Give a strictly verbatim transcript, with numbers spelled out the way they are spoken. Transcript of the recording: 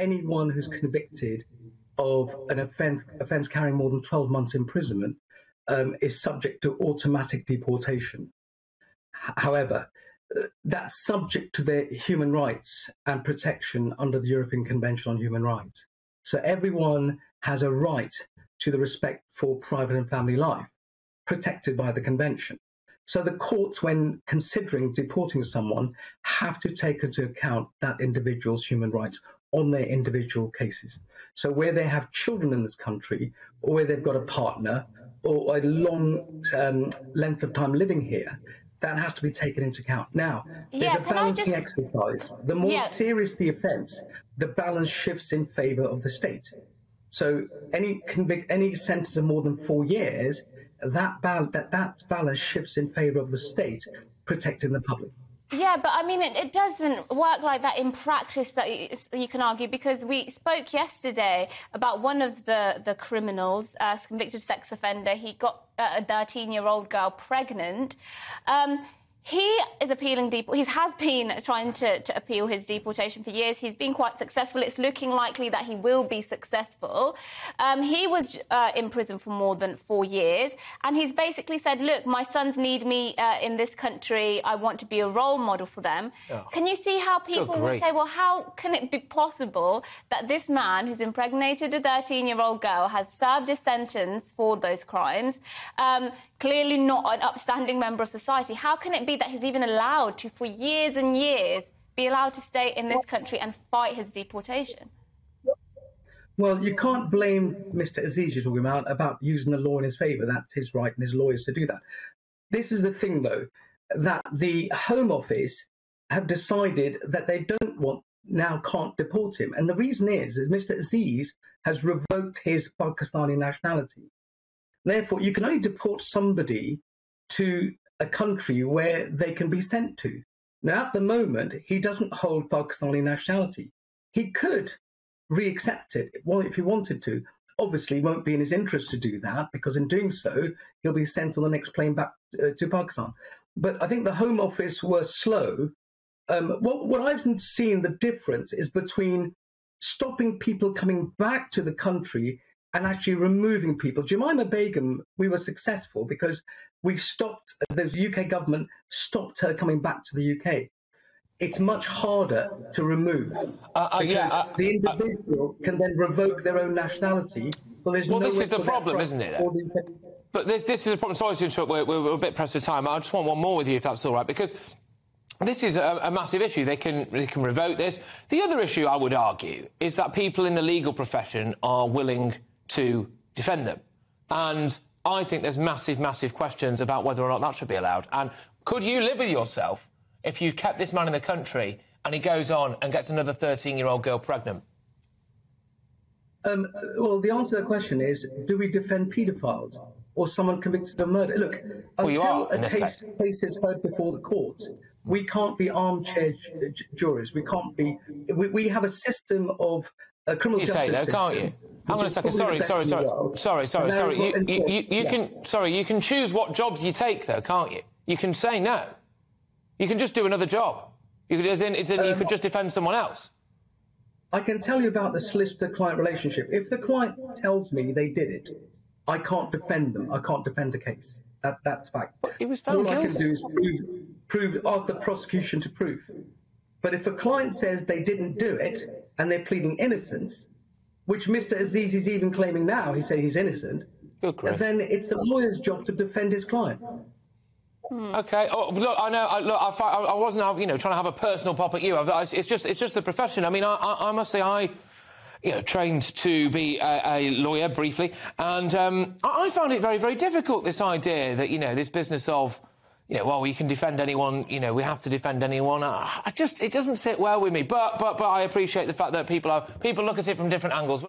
anyone who's convicted of an offence offence carrying more than twelve months imprisonment um, is subject to automatic deportation. However, that's subject to their human rights and protection under the European Convention on Human Rights. So everyone has a right to the respect for private and family life, protected by the Convention. So the courts, when considering deporting someone, have to take into account that individual's human rights on their individual cases. So where they have children in this country, or where they've got a partner, or a long um, length of time living here, that has to be taken into account. Now, yeah, there's a balancing just... exercise. The more yeah. serious the offence, the balance shifts in favour of the state. So any convict, any sentence of more than four years, that, bal that, that balance shifts in favour of the state, protecting the public. Yeah, but I mean, it, it doesn't work like that in practice, that you, you can argue, because we spoke yesterday about one of the, the criminals, a uh, convicted sex offender. He got uh, a thirteen-year-old girl pregnant. Um, he is appealing, he has been trying to, to appeal his deportation for years. He's been quite successful. It's looking likely that he will be successful. Um, he was uh, in prison for more than four years. And he's basically said, look, my sons need me uh, in this country. I want to be a role model for them. Oh. Can you see how people oh, will say, well, how can it be possible that this man who's impregnated a thirteen-year-old girl has served his sentence for those crimes, um, clearly not an upstanding member of society? How can it be that he's even allowed to, for years and years, be allowed to stay in this country and fight his deportation? Well, you can't blame Mr Aziz, you're talking about, about using the law in his favour. That's his right and his lawyers to do that. This is the thing, though, that the Home Office have decided that they don't want, now can't deport him. And the reason is, is Mr Aziz has revoked his Pakistani nationality. Therefore, you can only deport somebody to a country where they can be sent to. Now, at the moment, he doesn't hold Pakistani nationality. He could re-accept it if he wanted to. Obviously, it won't be in his interest to do that, because in doing so, he'll be sent on the next plane back to Pakistan. But I think the Home Office were slow. Um, what, what I've seen, the difference is between stopping people coming back to the country and actually removing people. Jemima Begum, we were successful because we stopped, the U K government stopped her coming back to the U K. It's much harder to remove uh, uh, because yeah, uh, the individual uh, can then revoke their own nationality. Well, there's well no this is the problem, isn't it? But this, this is a problem. Sorry to interrupt, we're, we're a bit pressed for time. I just want one more with you, if that's all right, because this is a, a massive issue. They can, they can revoke this. The other issue, I would argue, is that people in the legal profession are willing to defend them. And I think there's massive, massive questions about whether or not that should be allowed. And could you live with yourself if you kept this man in the country and he goes on and gets another thirteen-year-old girl pregnant? Um, well, the answer to the question is, do we defend paedophiles or someone convicted of murder? Look, well, until a case, case is heard before the court, we can't be armchair jurors. We can't be... We, we have a system of... A criminal you justice say, though, system, can't you? Hang on a second. Sorry, sorry, sorry, sorry, sorry, sorry. You, you, you, you yeah. can, sorry, you can choose what jobs you take, though, can't you? You can say no. You can just do another job. You could, as in, it's in, um, you could just defend someone else. I can tell you about the solicitor-client relationship. If the client tells me they did it, I can't defend them. I can't defend a case. That, that's fact. But it was found All guilty. I can do is prove, prove, ask the prosecution to prove. But if a client says they didn't do it and they're pleading innocence, which Mr Aziz is even claiming now, he said he's innocent, okay, then it's the lawyer's job to defend his client. Hmm. OK. Oh, look, I know, I, look, I, I wasn't, you know, trying to have a personal pop at you. I, it's, just, it's just the profession. I mean, I, I, I must say I, you know, trained to be a, a lawyer briefly, and um, I, I found it very, very difficult, this idea that, you know, this business of... You know, well, we can defend anyone, you know, we have to defend anyone. I just, it doesn't sit well with me. But, but, but I appreciate the fact that people are, people look at it from different angles.